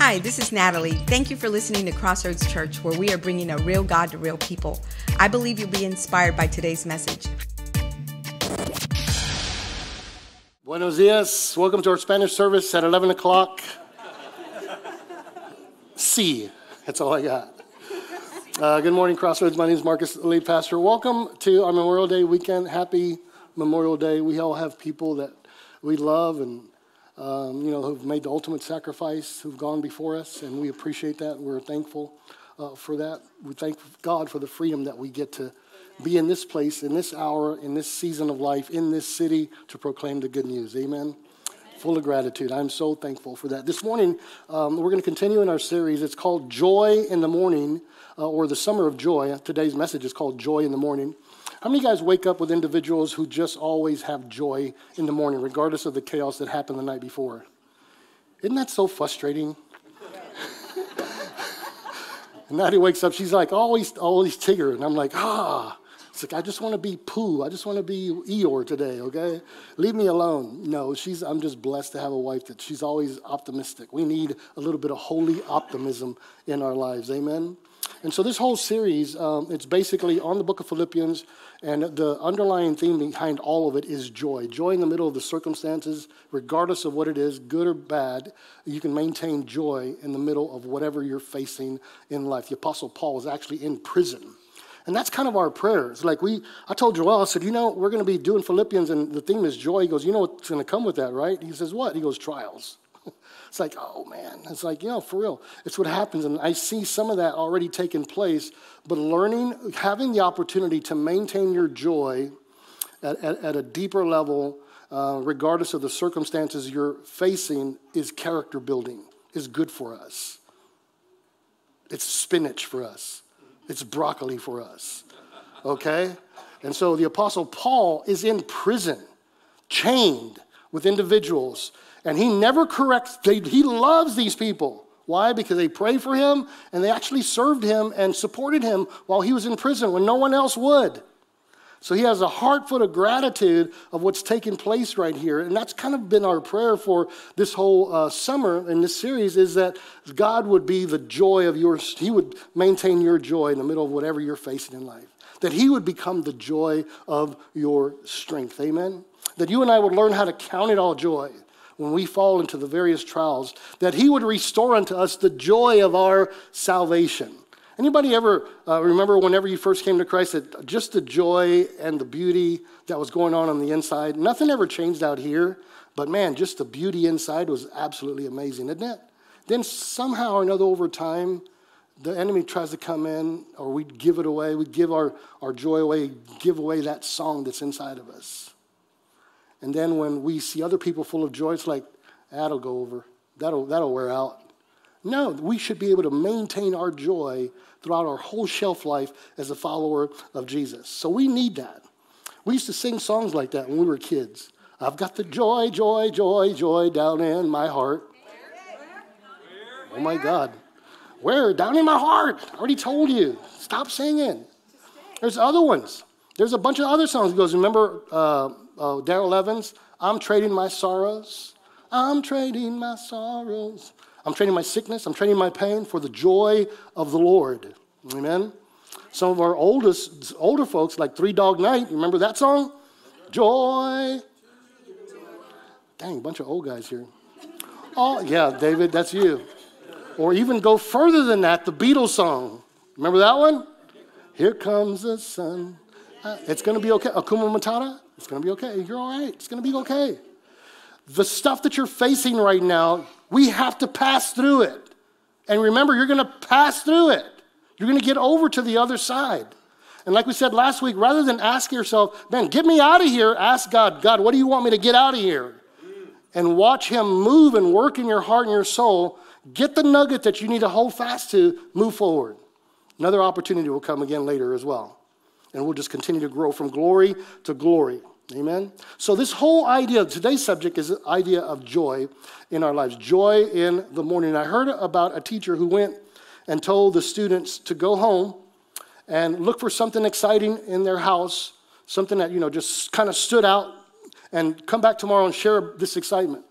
Hi, this is Natalie. Thank you for listening to Crossroads Church, where we are bringing a real God to real people. I believe you'll be inspired by today's message. Buenos dias. Welcome to our Spanish service at 11 o'clock. Sí. That's all I got. Good morning, Crossroads. My name is Marcus, lead pastor. Welcome to our Memorial Day weekend. Happy Memorial Day. We all have people that we love and who've made the ultimate sacrifice, who've gone before us, and we appreciate that. We're thankful for that. We thank God for the freedom that we get to be in this place, in this hour, in this season of life, in this city, to proclaim the good news. Amen. Full of gratitude. I'm so thankful for that. This morning, we're going to continue in our series. It's called Joy in the Morning, or the Summer of Joy. Today's message is called Joy in the Morning. How many of you guys wake up with individuals who just always have joy in the morning, regardless of the chaos that happened the night before? Isn't that so frustrating? And Natty wakes up, she's like, always Tigger. And I'm like, it's like, I just want to be Pooh. I just want to be Eeyore today, okay? Leave me alone. No, I'm just blessed to have a wife that she's always optimistic. We need a little bit of holy optimism in our lives, amen? And so this whole series, it's basically on the book of Philippians, and the underlying theme behind all of it is joy. Joy in the middle of the circumstances, regardless of what it is, good or bad, you can maintain joy in the middle of whatever you're facing in life. The Apostle Paul was actually in prison. And that's kind of our prayers. Like I told Joel, I said, we're going to be doing Philippians, and the theme is joy. He goes, you know what's going to come with that, right? He says, what? He goes, trials. It's like, oh, man. It's like, for real. It's what happens. And I see some of that already taking place. But having the opportunity to maintain your joy at a deeper level, regardless of the circumstances you're facing, is character building, is good for us. It's spinach for us. It's broccoli for us, okay? And so the Apostle Paul is in prison, chained with individuals, and he never corrects. He loves these people. Why? Because they prayed for him, and they actually served him and supported him while he was in prison when no one else would. So he has a heart full of gratitude of what's taking place right here. And that's kind of been our prayer for this whole summer in this series, is that God would be the joy of yours. He would maintain your joy in the middle of whatever you're facing in life. That he would become the joy of your strength. Amen? That you and I would learn how to count it all joy when we fall into the various trials. That he would restore unto us the joy of our salvation. Anybody ever remember whenever you first came to Christ that just the joy and the beauty that was going on the inside? Nothing ever changed out here, but man, just the beauty inside was absolutely amazing, isn't it? Then somehow or another over time, the enemy tries to come in, or we give it away. We give our joy away, give away that song that's inside of us. And then when we see other people full of joy, it's like, that'll go over. That'll wear out. No, we should be able to maintain our joy throughout our whole shelf life as a follower of Jesus. So we need that. We used to sing songs like that when we were kids. I've got the joy, joy, joy, joy down in my heart. Where? Oh, my God. Where? Down in my heart. I already told you. Stop singing. There's other ones. There's a bunch of other songs. He goes, remember Daryl Evans? I'm trading my sorrows. I'm trading my sorrows. I'm trading my sickness, I'm trading my pain for the joy of the Lord. Amen? Some of our older folks, like Three Dog Night, you remember that song? Joy. Dang, bunch of old guys here. Oh, yeah, David, that's you. Or even go further than that, the Beatles song. Remember that one? Here comes the sun. It's going to be okay. Akuma Matata, it's going to be okay. You're all right. It's going to be okay. The stuff that you're facing right now, we have to pass through it. And remember, you're going to pass through it. You're going to get over to the other side. And like we said last week, rather than ask yourself, man, get me out of here, ask God, God, what do you want me to get out of here? And watch him move and work in your heart and your soul. Get the nugget that you need to hold fast to, move forward. Another opportunity will come again later as well. And we'll just continue to grow from glory to glory. Amen? So this whole idea, today's subject is the idea of joy in our lives. Joy in the morning. I heard about a teacher who went and told the students to go home and look for something exciting in their house, something that, just kind of stood out, and come back tomorrow and share this excitement.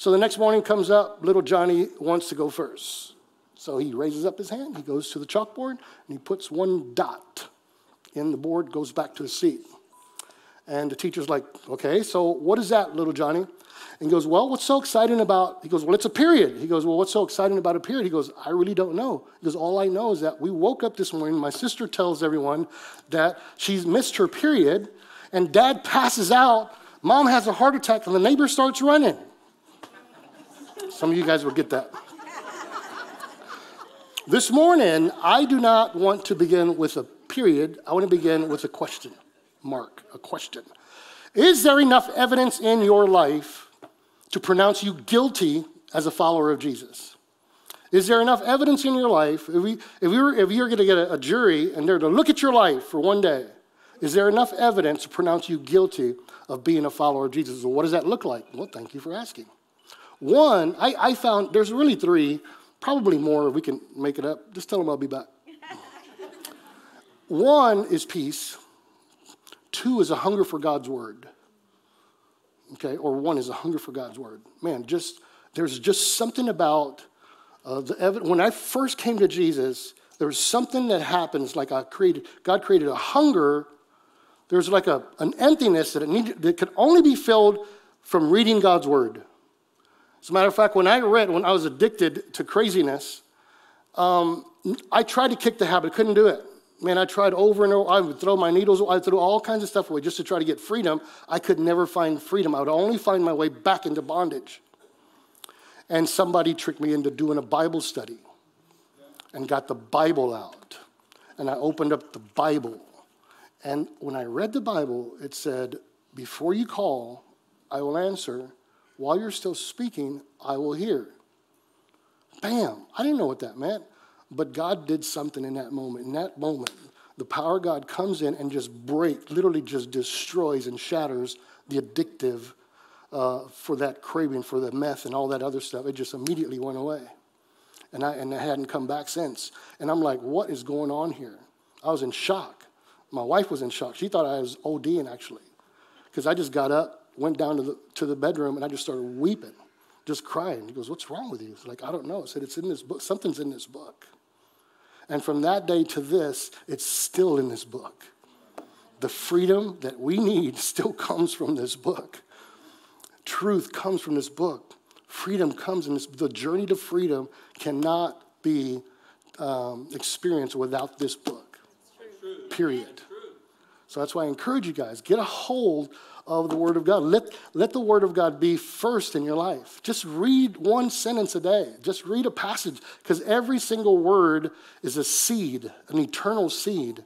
So the next morning comes up, little Johnny wants to go first. So he raises up his hand, he goes to the chalkboard, and he puts one dot in the board, goes back to his seat. And the teacher's like, okay, so what is that, little Johnny? And he goes, well, what's so exciting about, he goes, well, it's a period. He goes, well, what's so exciting about a period? He goes, I really don't know. He goes, all I know is that we woke up this morning, my sister tells everyone that she's missed her period, and dad passes out, mom has a heart attack, and the neighbor starts running. Some of you guys will get that. This morning, I do not want to begin with a period. I want to begin with a question. Mark, a question. Is there enough evidence in your life to pronounce you guilty as a follower of Jesus? Is there enough evidence in your life, if you're going to get a jury and they're to look at your life for one day, is there enough evidence to pronounce you guilty of being a follower of Jesus? Well, what does that look like? Well, thank you for asking. One, I found, there's really three, probably more if we can make it up. Just tell them I'll be back. One is peace. Two is a hunger for God's word, okay? Or one is a hunger for God's word. Man, there's just something about when I first came to Jesus, there was something that happens. Like God created a hunger. There's like an emptiness that could only be filled from reading God's word. As a matter of fact, when I was addicted to craziness, I tried to kick the habit. Couldn't do it. Man, I tried over and over. I would throw my needles. I threw all kinds of stuff away just to try to get freedom. I could never find freedom. I would only find my way back into bondage. And somebody tricked me into doing a Bible study and got the Bible out. And I opened up the Bible. And when I read the Bible, it said, before you call, I will answer. While you're still speaking, I will hear. Bam. I didn't know what that meant. But God did something in that moment. In that moment, the power of God comes in and just breaks, literally just destroys and shatters the addictive for that craving, for the meth and all that other stuff. It just immediately went away. And I hadn't come back since. And I'm like, what is going on here? I was in shock. My wife was in shock. She thought I was ODing, actually, because I just got up, went down to the bedroom, and I just started weeping, just crying. He goes, what's wrong with you? I was like, I don't know. I said, it's in this book. Something's in this book. And from that day to this, it's still in this book. The freedom that we need still comes from this book. Truth comes from this book. Freedom comes in this. The journey to freedom cannot be experienced without this book, period. So that's why I encourage you guys, get a hold of the Word of God. Let the Word of God be first in your life. Just read one sentence a day. Just read a passage, because every single word is a seed, an eternal seed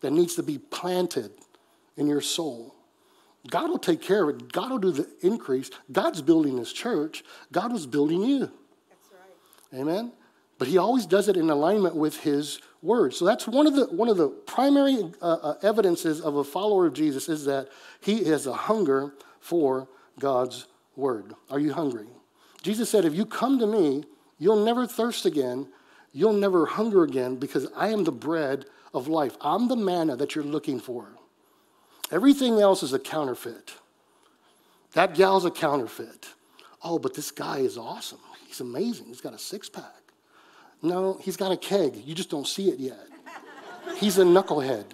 that needs to be planted in your soul. God will take care of it. God will do the increase. God's building His church. God was building you. That's right. Amen? But He always does it in alignment with His word. So that's one of the primary evidences of a follower of Jesus, is that he has a hunger for God's word. Are you hungry? Jesus said, if you come to me, you'll never thirst again. You'll never hunger again, because I am the bread of life. I'm the manna that you're looking for. Everything else is a counterfeit. That gal's a counterfeit. Oh, but this guy is awesome. He's amazing. He's got a six-pack. No, he's got a keg. You just don't see it yet. He's a knucklehead.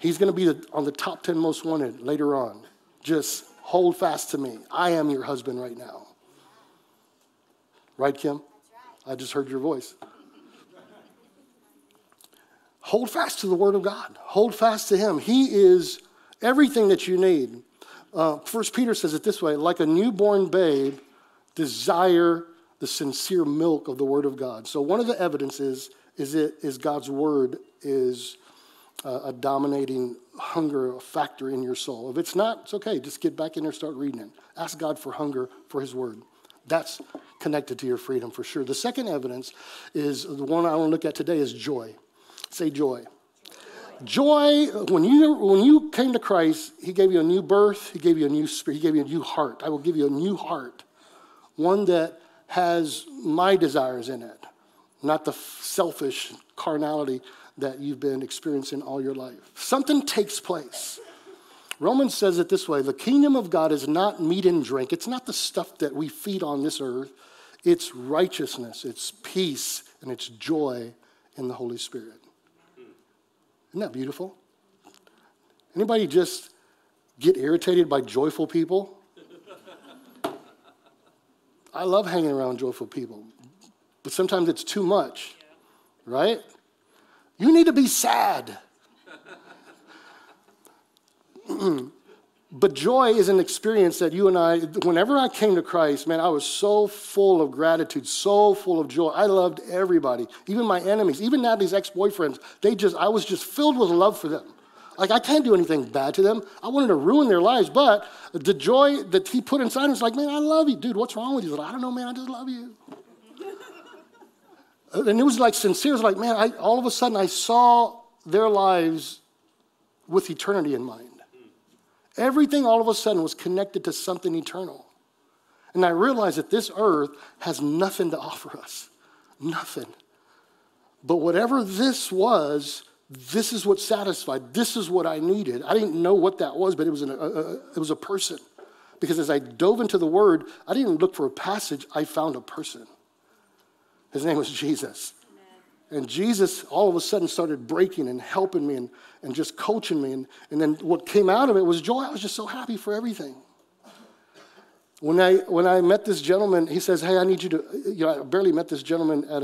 He's going to be on the top 10 most wanted later on. Just hold fast to me. I am your husband right now. Right, Kim? That's right. I just heard your voice. Hold fast to the Word of God. Hold fast to Him. He is everything that you need. 1 Peter says it this way, like a newborn babe, desire the sincere milk of the Word of God. So one of the evidences is God's Word is a dominating hunger factor in your soul. If it's not, it's okay. Just get back in there, start reading it. Ask God for hunger for His Word. That's connected to your freedom for sure. The second evidence is the one I want to look at today is joy. Say joy. Joy, when you came to Christ, He gave you a new birth. He gave you a new spirit. He gave you a new heart. I will give you a new heart, one that has my desires in it, not the selfish carnality that you've been experiencing all your life. Something takes place. Romans says it this way: the kingdom of God is not meat and drink. It's not the stuff that we feed on this earth. It's righteousness, it's peace, and it's joy in the Holy Spirit. Isn't that beautiful? Anybody just get irritated by joyful people? I love hanging around joyful people, but sometimes it's too much, right? You need to be sad. But joy is an experience that you and I, whenever I came to Christ, man, I was so full of gratitude, so full of joy. I loved everybody, even my enemies, even Natalie's ex-boyfriends. I was just filled with love for them. Like, I can't do anything bad to them. I wanted to ruin their lives, but the joy that he put inside was like, man, I love you. Dude, what's wrong with you? Like, I don't know, man, I just love you. And it was like sincere. It was like, man, all of a sudden I saw their lives with eternity in mind. Everything all of a sudden was connected to something eternal. And I realized that this earth has nothing to offer us. Nothing. But whatever this was, this is what satisfied. This is what I needed. I didn't know what that was, but it was a person. Because as I dove into the word, I didn't look for a passage. I found a person. His name was Jesus. And Jesus all of a sudden started breaking and helping me and just coaching me. And then what came out of it was joy. I was just so happy for everything. When I met this gentleman, he says, hey, I need you to, I barely met this gentleman at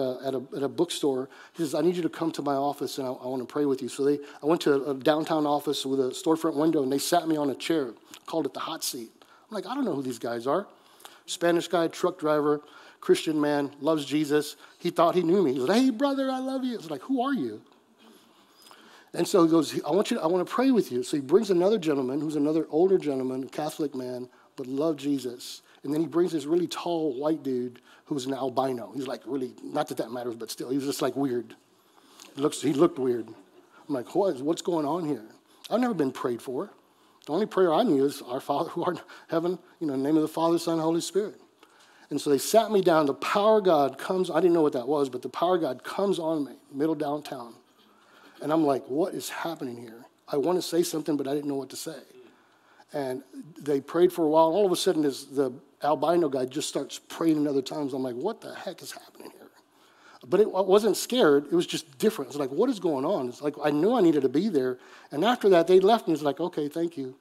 a bookstore. He says, I need you to come to my office and I want to pray with you. So I went to a downtown office with a storefront window and they sat me on a chair, called it the hot seat. I'm like, I don't know who these guys are. Spanish guy, truck driver, Christian man, loves Jesus. He thought he knew me. He was like, hey, brother, I love you. I was like, who are you? And so he goes, I want to pray with you. So he brings another gentleman who's another older gentleman, Catholic man, but loved Jesus. And then he brings this really tall white dude who's an albino. He's like really, not that matters, but still, he was just like weird. He looked weird. I'm like, what's going on here? I've never been prayed for. The only prayer I knew is our Father who art in heaven, in the name of the Father, Son, and Holy Spirit. And so they sat me down. The power of God comes. I didn't know what that was, but the power of God comes on me, middle downtown. And I'm like, what is happening here? I want to say something, but I didn't know what to say. And they prayed for a while. And all of a sudden, the albino guy just starts praying in other tongues. I'm like, what the heck is happening here? But I wasn't scared. It was just different. It's like, what is going on? It's like, I knew I needed to be there. And after that, they left me. It's like, okay, thank you.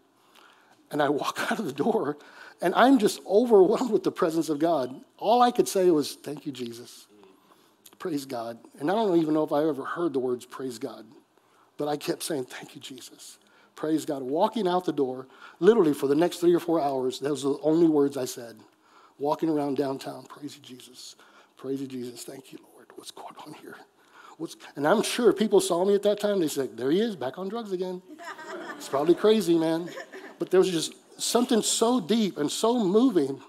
And I walk out of the door, and I'm just overwhelmed with the presence of God. All I could say was, thank you, Jesus. Praise God. And I don't even know if I ever heard the words, praise God. But I kept saying, thank you, Jesus. Praise God. Walking out the door, literally for the next 3 or 4 hours, those were the only words I said. Walking around downtown, praise you, Jesus. Praise you, Jesus. Thank you, Lord. What's going on here? And I'm sure people saw me at that time. They said, there he is, back on drugs again. It's probably crazy, man. But there was just something so deep and so moving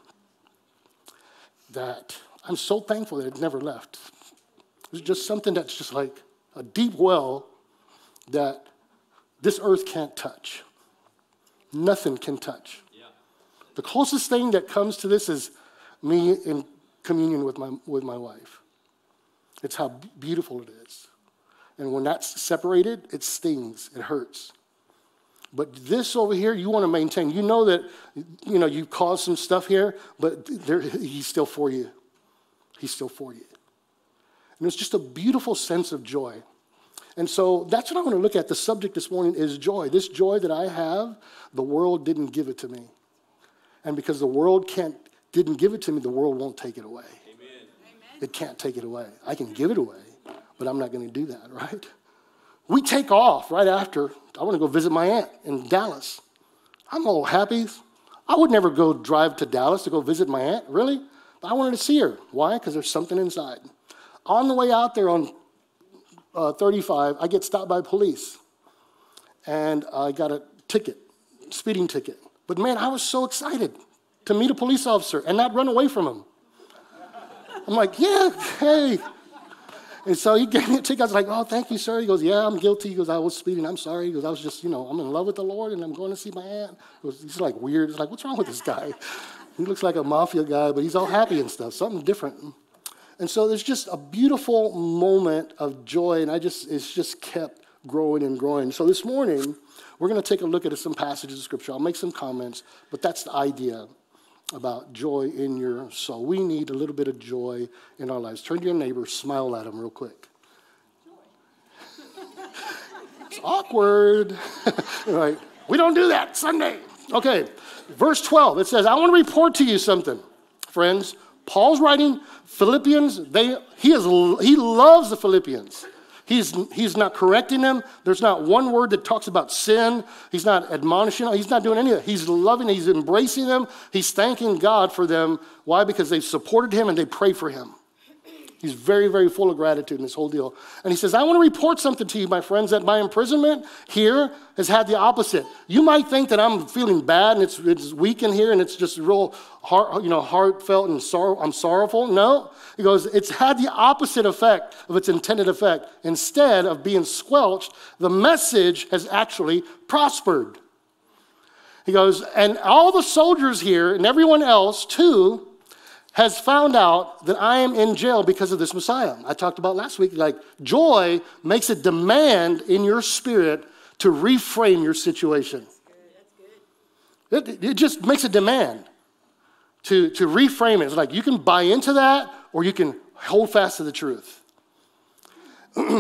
that I'm so thankful that it never left. It was just something that's just like a deep well that this earth can't touch. Nothing can touch. Yeah. The closest thing that comes to this is me in communion with my wife. It's how beautiful it is. And when that's separated, it stings, it hurts. But this over here, you want to maintain. You know that, you caused some stuff here, but he's still for you. He's still for you. And it's just a beautiful sense of joy. And so that's what I want to look at. The subject this morning is joy. This joy that I have, the world didn't give it to me. And because the world didn't give it to me, the world won't take it away. Amen. It can't take it away. I can give it away, but I'm not going to do that, right? We take off right after. I want to go visit my aunt in Dallas. I'm all happy. I would never go drive to Dallas to go visit my aunt, really. But I wanted to see her. Why? Because there's something inside. On the way out there on 35, I get stopped by police. And I got a ticket, speeding ticket. But man, I was so excited to meet a police officer and not run away from him. I'm like, yeah, hey. And so he gave me a ticket. I was like, oh, thank you, sir. He goes, yeah, I'm guilty. He goes, I was speeding. I'm sorry. He goes, I was just, I'm in love with the Lord, and I'm going to see my aunt. He's like weird. It's like, what's wrong with this guy? He looks like a mafia guy, but he's all happy and stuff, something different. And so there's just a beautiful moment of joy, and it's just kept growing and growing. So this morning, we're going to take a look at some passages of Scripture. I'll make some comments, but that's the idea about joy in your soul. We need a little bit of joy in our lives. Turn to your neighbor, smile at him real quick. It's awkward. Right? We don't do that Sunday. Okay, verse 12, it says, I want to report to you something, friends. Paul's writing Philippians. He loves the Philippians. He's not correcting them. There's not one word that talks about sin. He's not admonishing them. He's not doing any of that. He's loving them. He's embracing them. He's thanking God for them. Why? Because they've supported him and they pray for him. He's very, very full of gratitude in this whole deal. And he says, I want to report something to you, my friends, that my imprisonment here has had the opposite. You might think that I'm feeling bad and it's weak in here and it's just real heart, heartfelt and I'm sorrowful. No. He goes, it's had the opposite effect of its intended effect. Instead of being squelched, the message has actually prospered. He goes, and all the soldiers here and everyone else too has found out that I am in jail because of this Messiah. I talked about last week, like joy makes a demand in your spirit to reframe your situation. That's good. It just makes a demand to reframe it. It's like you can buy into that or you can hold fast to the truth. He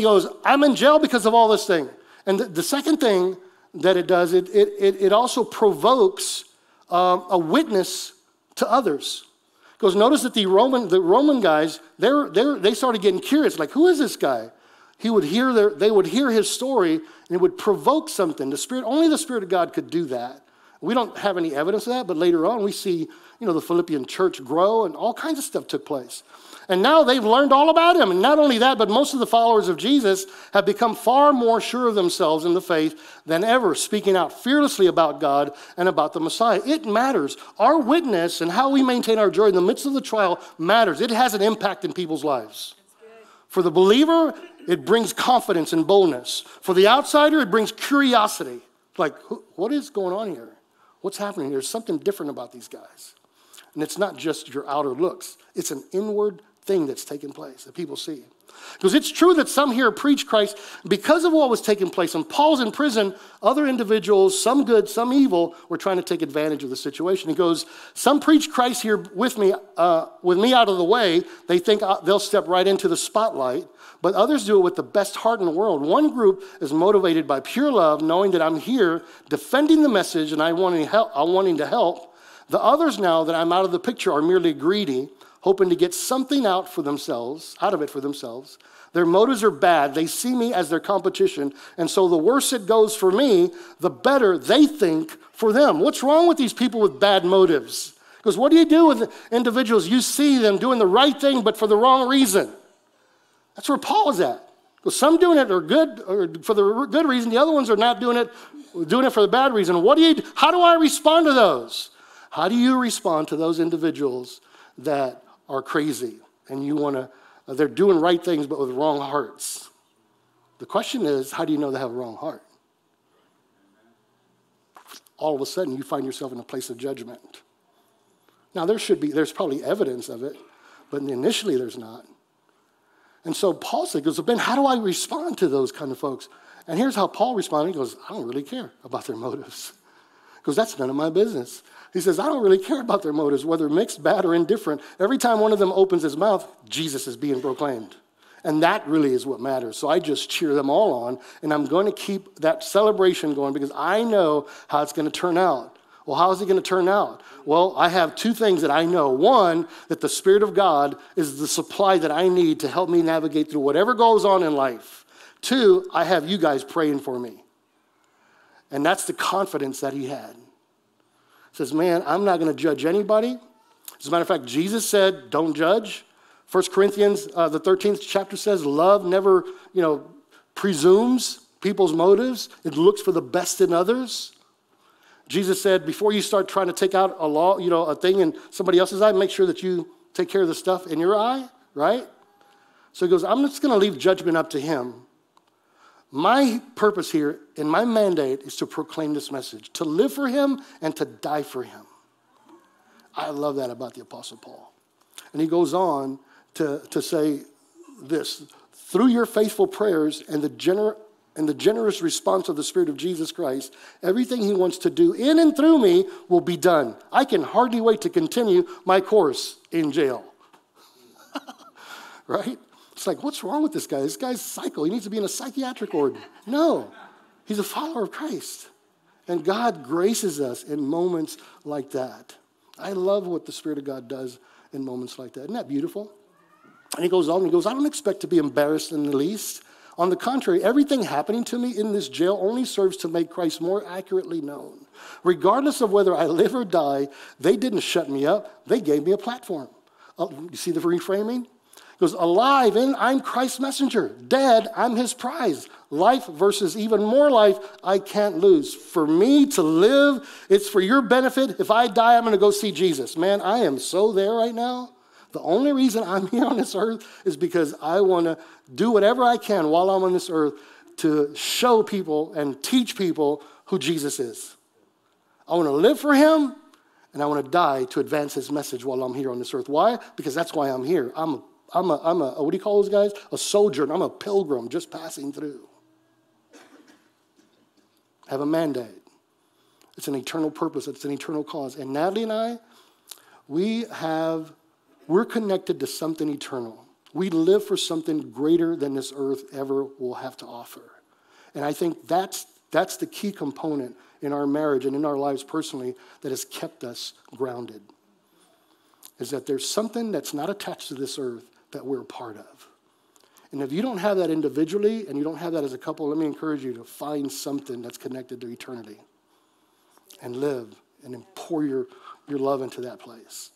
goes, I'm in jail because of all this thing. And the second thing that it does, it also provokes a witness to others. Because notice that the Roman guys, they started getting curious, like, who is this guy? They would hear his story, and it would provoke something. Only the Spirit of God could do that. We don't have any evidence of that, but later on we see, the Philippian church grow, and all kinds of stuff took place. And now they've learned all about him. And not only that, but most of the followers of Jesus have become far more sure of themselves in the faith than ever, speaking out fearlessly about God and about the Messiah. It matters. Our witness and how we maintain our joy in the midst of the trial matters. It has an impact in people's lives. For the believer, it brings confidence and boldness. For the outsider, it brings curiosity. Like, what is going on here? What's happening? There's something different about these guys. And it's not just your outer looks. It's an inward thing that's taking place that people see. Because it's true that some here preach Christ because of what was taking place. And Paul's in prison, other individuals, some good, some evil, were trying to take advantage of the situation. He goes, some preach Christ here with me out of the way. They think they'll step right into the spotlight, but others do it with the best heart in the world. One group is motivated by pure love, knowing that I'm here defending the message and I'm wanting to help. The others, now that I'm out of the picture, are merely greedy, hoping to get something out of it for themselves. Their motives are bad. They see me as their competition. And so the worse it goes for me, the better they think for them. What's wrong with these people with bad motives? Because what do you do with individuals? You see them doing the right thing, but for the wrong reason. That's where Paul is at. Because some doing it are good, or for the good reason. The other ones are not doing it for the bad reason. How do I respond to those? How do you respond to those individuals that are crazy and they're doing right things but with wrong hearts? The question is, how do you know they have a wrong heart? All of a sudden you find yourself in a place of judgment. Now there's probably evidence of it, but initially there's not. And so Paul said, Ben, how do I respond to those kind of folks? And here's how Paul responded. He goes, I don't really care about their motives. Because that's none of my business. He says, I don't really care about their motives, whether mixed, bad, or indifferent. Every time one of them opens his mouth, Jesus is being proclaimed. And that really is what matters. So I just cheer them all on, and I'm going to keep that celebration going because I know how it's going to turn out. Well, how is it going to turn out? Well, I have two things that I know. One, that the Spirit of God is the supply that I need to help me navigate through whatever goes on in life. Two, I have you guys praying for me. And that's the confidence that he had. He says, man, I'm not going to judge anybody. As a matter of fact, Jesus said, don't judge. 1 Corinthians, the 13th chapter says, love never, presumes people's motives. It looks for the best in others. Jesus said, before you start trying to take out a law, a thing in somebody else's eye, make sure that you take care of the stuff in your eye, right? So he goes, I'm just going to leave judgment up to him. My purpose here and my mandate is to proclaim this message, to live for him and to die for him. I love that about the Apostle Paul. And he goes on to say this, Through your faithful prayers and the generous response of the Spirit of Jesus Christ, everything he wants to do in and through me will be done. I can hardly wait to continue my course in jail. Right? It's like, what's wrong with this guy? This guy's psycho. He needs to be in a psychiatric ward. No. He's a follower of Christ. And God graces us in moments like that. I love what the Spirit of God does in moments like that. Isn't that beautiful? And he goes on and he goes, I don't expect to be embarrassed in the least. On the contrary, everything happening to me in this jail only serves to make Christ more accurately known. Regardless of whether I live or die, they didn't shut me up. They gave me a platform. You see the reframing? It goes, alive, and I'm Christ's messenger. Dead, I'm his prize. Life versus even more life, I can't lose. For me to live, it's for your benefit. If I die, I'm going to go see Jesus. Man, I am so there right now. The only reason I'm here on this earth is because I want to do whatever I can while I'm on this earth to show people and teach people who Jesus is. I want to live for him, and I want to die to advance his message while I'm here on this earth. Why? Because that's why I'm here. I'm a what do you call those guys? A sojourner. I'm a pilgrim just passing through. I have a mandate. It's an eternal purpose. It's an eternal cause. And Natalie and I, we're connected to something eternal. We live for something greater than this earth ever will have to offer. And I think that's the key component in our marriage and in our lives personally that has kept us grounded, is that there's something that's not attached to this earth that we're a part of. And if you don't have that individually and you don't have that as a couple, let me encourage you to find something that's connected to eternity and live and then pour your love into that place.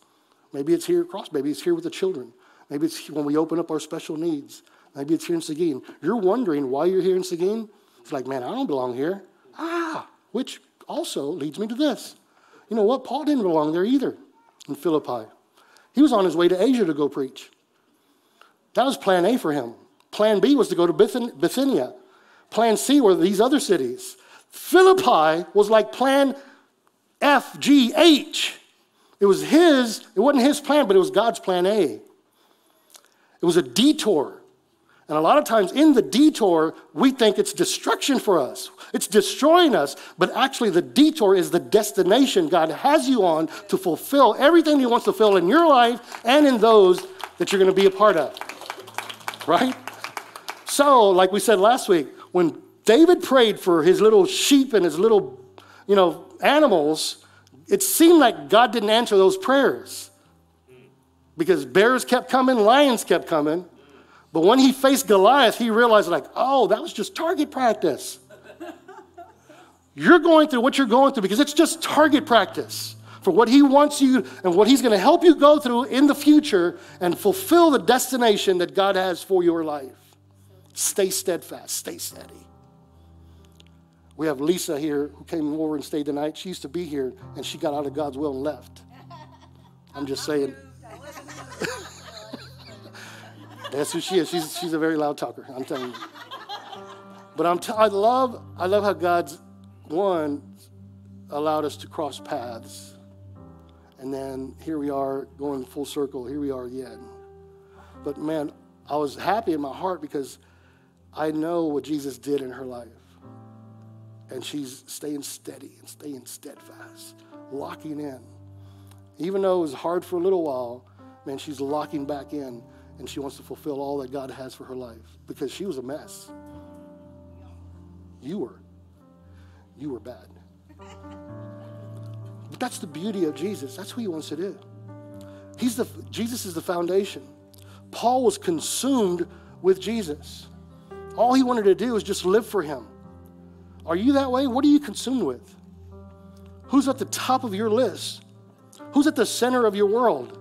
Maybe it's here at Cross. Maybe it's here with the children. Maybe it's when we open up our special needs. Maybe it's here in Seguin. You're wondering why you're here in Seguin. It's like, man, I don't belong here. Which also leads me to this. You know what? Paul didn't belong there either in Philippi. He was on his way to Asia to go preach. That was plan A for him. Plan B was to go to Bithynia. Plan C were these other cities. Philippi was like plan F, G, H. It wasn't his plan, but it was God's plan A. It was a detour. And a lot of times in the detour, we think it's destruction for us. It's destroying us. But actually, the detour is the destination God has you on to fulfill everything he wants to fulfill in your life and in those that you're going to be a part of. Right? So, like we said last week, when David prayed for his little sheep and his little, animals, it seemed like God didn't answer those prayers because bears kept coming, lions kept coming. But when he faced Goliath, he realized like, oh, that was just target practice. You're going through what you're going through because it's just target practice for what he wants you and what he's going to help you go through in the future and fulfill the destination that God has for your life. Stay steadfast, stay steady. We have Lisa here who came over and stayed the night. She used to be here, and she got out of God's will and left. I'm just saying. That's who she is. She's a very loud talker, I'm telling you. But I love how God's, one, allowed us to cross paths. And then here we are going full circle. Here we are again. But, man, I was happy in my heart because I know what Jesus did in her life. And she's staying steady and staying steadfast, locking in. Even though it was hard for a little while, man, she's locking back in, and she wants to fulfill all that God has for her life because she was a mess. You were bad. But that's the beauty of Jesus. That's what he wants to do. Jesus is the foundation. Paul was consumed with Jesus. All he wanted to do was just live for him. Are you that way? What are you consumed with? Who's at the top of your list? Who's at the center of your world?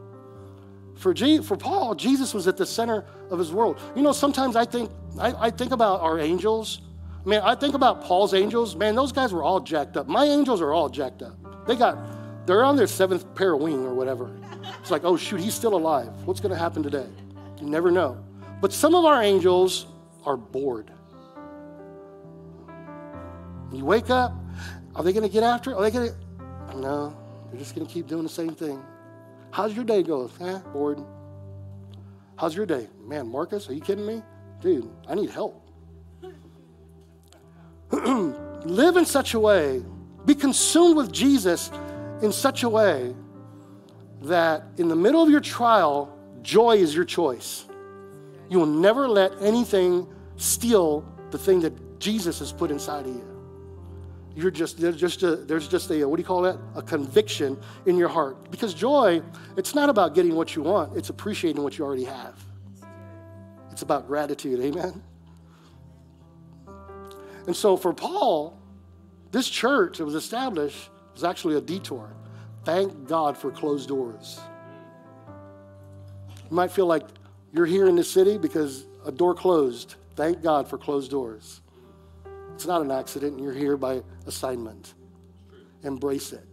For Paul, Jesus was at the center of his world. You know, sometimes I think about our angels. I mean, I think about Paul's angels. Man, those guys were all jacked up. My angels are all jacked up. They're on their seventh pair of wing or whatever. It's like, oh, shoot, he's still alive. What's going to happen today? You never know. But some of our angels are bored. You wake up, are they going to get after it? No, they're just going to keep doing the same thing. How's your day going? Bored. How's your day? Man, Marcus, are you kidding me? dude, I need help. Live in such a way, be consumed with Jesus in such a way that in the middle of your trial, joy is your choice. You will never let anything steal the thing that Jesus has put inside of you. You're just, there's just a, what do you call that? A conviction in your heart. Because joy, it's not about getting what you want. It's appreciating what you already have. It's about gratitude, amen? And so for Paul, this church that was established was actually a detour. Thank God for closed doors. You might feel like you're here in this city because a door closed. Thank God for closed doors. It's not an accident. You're here by assignment. Embrace it.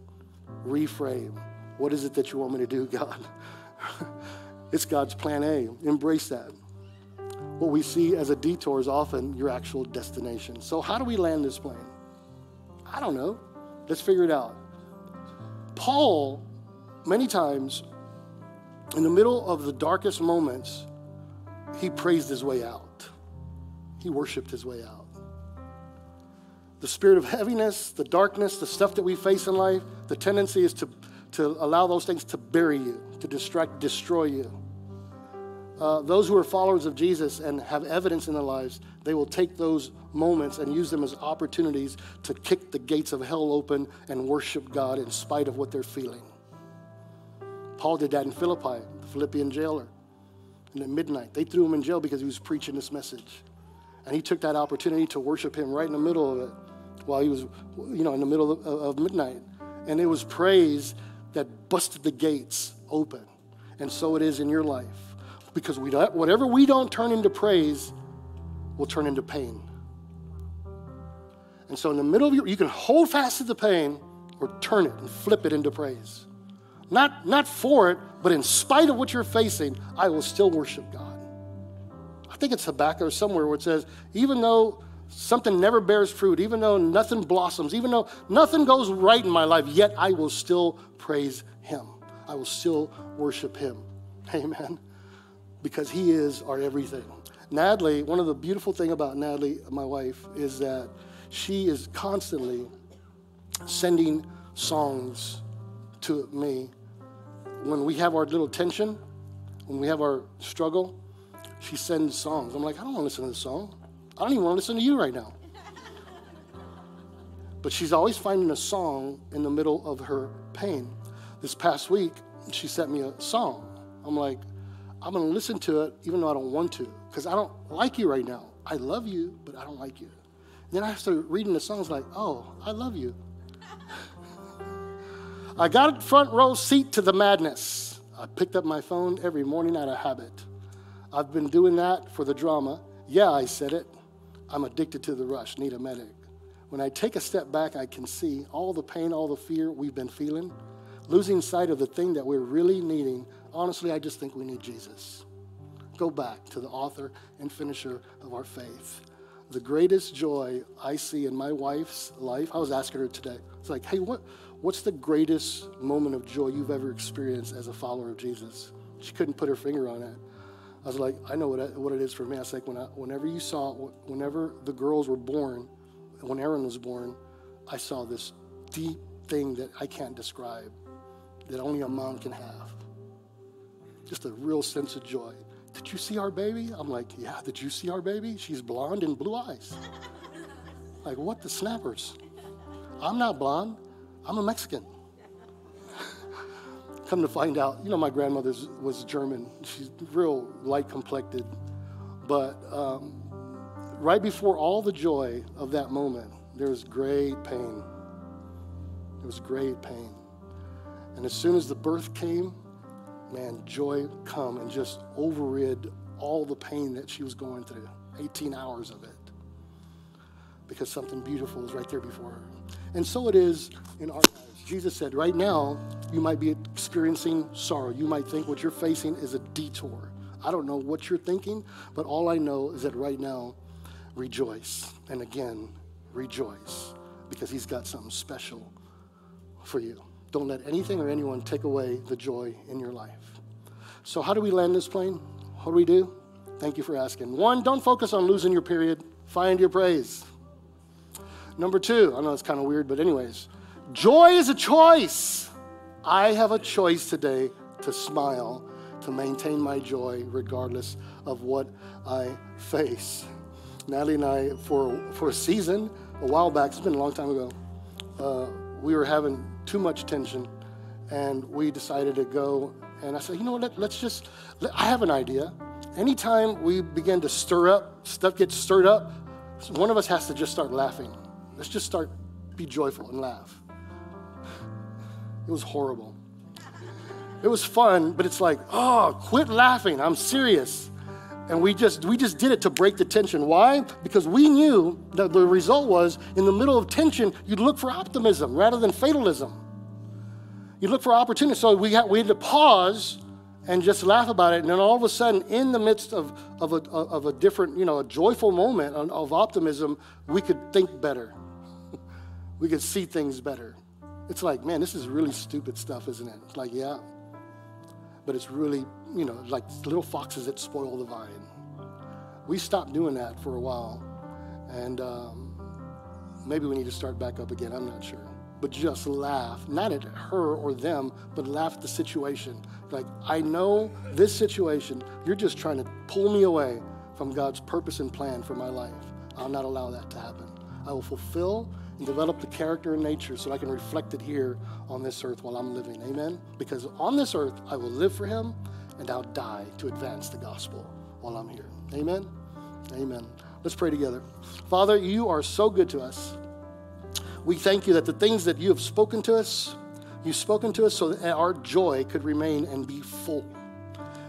Reframe. What is it that you want me to do, God? It's God's plan A. Embrace that. What we see as a detour is often your actual destination. So how do we land this plane? I don't know. Let's figure it out. Paul, many times, in the middle of the darkest moments, he praised his way out. He worshiped his way out. The spirit of heaviness, the darkness, the stuff that we face in life, the tendency is to allow those things to bury you, to destroy you. Those who are followers of Jesus and have evidence in their lives, they will take those moments and use them as opportunities to kick the gates of hell open and worship God in spite of what they're feeling. Paul did that in Philippi, the Philippian jailer. And at midnight, they threw him in jail because he was preaching this message. And he took that opportunity to worship him right in the middle of it while he was, in the middle of midnight. And it was praise that busted the gates open. And so it is in your life. Because whatever we don't turn into praise will turn into pain. And so in the middle of you can hold fast to the pain or turn it and flip it into praise. Not for it, but in spite of what you're facing, I will still worship God. I think it's Habakkuk or somewhere where it says, even though something never bears fruit, even though nothing blossoms, even though nothing goes right in my life, yet I will still praise him. I will still worship him. Amen. Because he is our everything. Natalie, one of the beautiful things about Natalie, my wife, is that she is constantly sending songs to me. When we have our little tension, when we have our struggle, she sends songs. I'm like, I don't want to listen to this song. I don't even want to listen to you right now. But she's always finding a song in the middle of her pain. This past week, she sent me a song. I'm like, I'm going to listen to it even though I don't want to because I don't like you right now. I love you, but I don't like you. And then I started reading the songs like, oh, I love you. I got a front row seat to the madness. I picked up my phone every morning out of habit. I've been doing that for the drama. Yeah, I said it. I'm addicted to the rush. Need a medic. When I take a step back, I can see all the pain, all the fear we've been feeling, losing sight of the thing that we're really needing. Honestly, I just think we need Jesus. Go back to the author and finisher of our faith. The greatest joy I see in my wife's life, I was asking her today, it's like, hey, what's the greatest moment of joy you've ever experienced as a follower of Jesus? She couldn't put her finger on it. I was like, I know what it is for me. I was like, whenever the girls were born, when Aaron was born, I saw this deep thing that I can't describe, that only a mom can have. Just a real sense of joy. Did you see our baby? I'm like, yeah, did you see our baby? She's blonde and blue eyes. Like, what the snappers? I'm not blonde. I'm a Mexican. Come to find out, my grandmother was German. She's real light complected. But right before all the joy of that moment, there was great pain. There was great pain. And as soon as the birth came, man, joy come and just overrid all the pain that she was going through, 18 hours of it, because something beautiful was right there before her. And so it is in our lives. Jesus said, right now, you might be experiencing sorrow. You might think what you're facing is a detour. I don't know what you're thinking, but all I know is that right now, rejoice. And again, rejoice, because he's got something special for you. Don't let anything or anyone take away the joy in your life. So how do we land this plane? What do we do? Thank you for asking. One, don't focus on losing your period. Find your praise. Number two, I know it's kind of weird, but anyways, joy is a choice. I have a choice today to smile, to maintain my joy regardless of what I face. Natalie and I, for a season, a while back, it's been a long time ago, we were having too much tension, and we decided to go, and I said, you know what, I have an idea. Anytime we begin to stir up, stuff gets stirred up, one of us has to just start laughing. Let's just start, be joyful and laugh. It was horrible. It was fun, but it's like, oh, quit laughing, I'm serious. And we just did it to break the tension. Why? Because we knew that the result was, in the middle of tension, you'd look for optimism rather than fatalism. You'd look for opportunity. So we had to pause and just laugh about it. And then all of a sudden, in the midst of a different, a joyful moment of optimism, we could think better. We could see things better. It's like, man, this is really stupid stuff, isn't it? It's like, yeah. But it's really, like little foxes that spoil the vine. We stopped doing that for a while, and maybe we need to start back up again, I'm not sure. But just laugh, not at her or them, but laugh at the situation. Like, I know this situation, you're just trying to pull me away from God's purpose and plan for my life. I'll not allow that to happen. I will fulfill and develop the character and nature so I can reflect it here on this earth while I'm living, amen? Because on this earth, I will live for him, and I'll die to advance the gospel while I'm here, amen? Amen. Let's pray together. Father, you are so good to us. We thank you that the things that you have spoken to us, you've spoken to us so that our joy could remain and be full.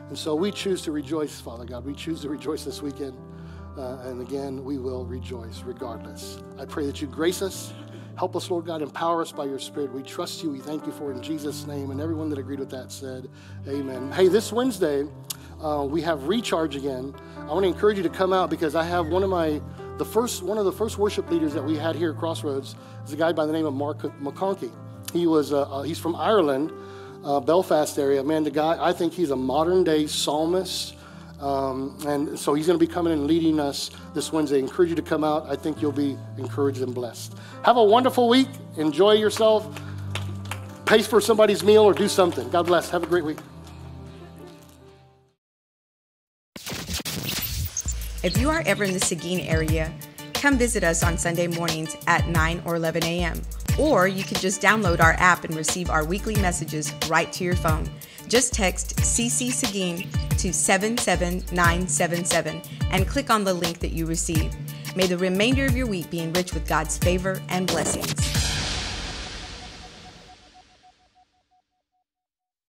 And so we choose to rejoice, Father God. We choose to rejoice this weekend. And again, we will rejoice regardless. I pray that you grace us. Help us, Lord God. Empower us by your Spirit. We trust you. We thank you for it in Jesus' name. And everyone that agreed with that said, amen. Hey, this Wednesday, we have Recharge again. I want to encourage you to come out, because I have one of the first worship leaders that we had here at Crossroads is a guy by the name of Mark McConkey. He's from Ireland, Belfast area. Man, the guy, I think he's a modern-day psalmist. And so he's going to be coming and leading us this Wednesday. I encourage you to come out. I think you'll be encouraged and blessed. Have a wonderful week. Enjoy yourself. Pay for somebody's meal or do something. God bless. Have a great week. If you are ever in the Seguin area, come visit us on Sunday mornings at 9 or 11 a.m. Or you can just download our app and receive our weekly messages right to your phone. Just text CC Seguin to 77977 and click on the link that you receive. May the remainder of your week be enriched with God's favor and blessings.